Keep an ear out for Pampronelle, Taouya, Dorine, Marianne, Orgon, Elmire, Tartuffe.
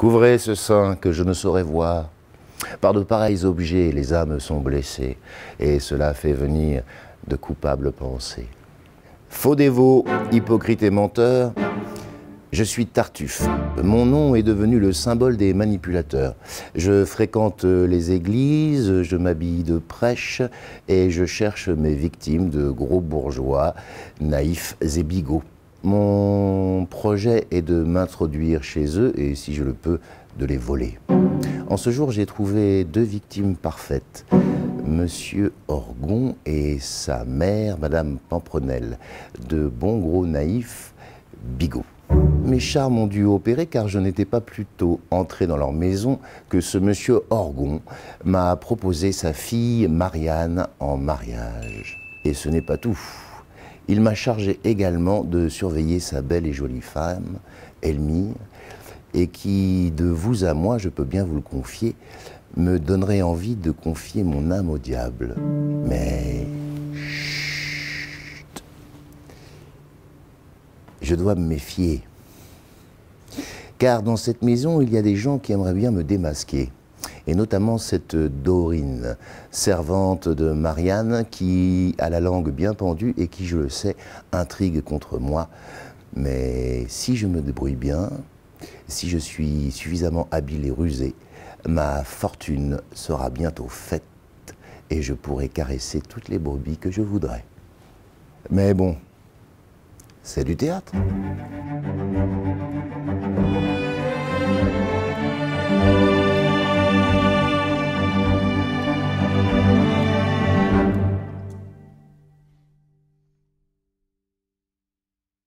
Couvrez ce sein que je ne saurais voir. Par de pareils objets, les âmes sont blessées, et cela fait venir de coupables pensées. Faux dévots, hypocrites et menteurs, je suis Tartuffe. Mon nom est devenu le symbole des manipulateurs. Je fréquente les églises, je m'habille de prêche et je cherche mes victimes de gros bourgeois, naïfs et bigots. Mon projet est de m'introduire chez eux et, si je le peux, de les voler. En ce jour, j'ai trouvé deux victimes parfaites. Monsieur Orgon et sa mère, Madame Pampronelle, de bons gros naïfs bigots. Mes charmes ont dû opérer car je n'étais pas plus tôt entré dans leur maison que ce monsieur Orgon m'a proposé sa fille Marianne en mariage. Et ce n'est pas tout. Il m'a chargé également de surveiller sa belle et jolie femme, Elmire, et qui, de vous à moi, je peux bien vous le confier, me donnerait envie de confier mon âme au diable. Mais... chut. Je dois me méfier. Car dans cette maison, il y a des gens qui aimeraient bien me démasquer. Et notamment cette Dorine, servante de Marianne, qui a la langue bien pendue et qui, je le sais, intrigue contre moi. Mais si je me débrouille bien, si je suis suffisamment habile et rusé, ma fortune sera bientôt faite et je pourrai caresser toutes les brebis que je voudrais. Mais bon, c'est du théâtre.